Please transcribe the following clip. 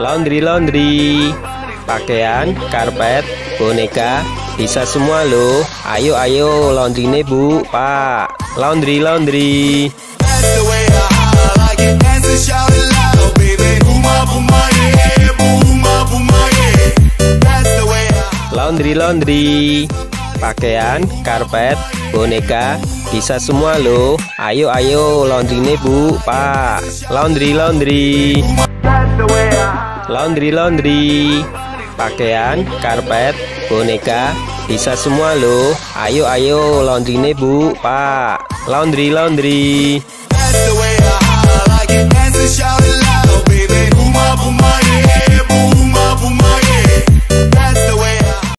laundry, pakaian, karpet, boneka, bisa semua loh. Ayo laundry nih Bu, Pak. Laundry. Laundry, pakaian, karpet, boneka, bisa semua loh. Ayo laundry nih Bu, Pak. Laundry, pakaian, karpet, boneka, bisa semua loh. Ayo laundry nih Bu, Pak. Laundry. That's the way I like it. Dance and shout it loud, baby. Boom, boom, yeah.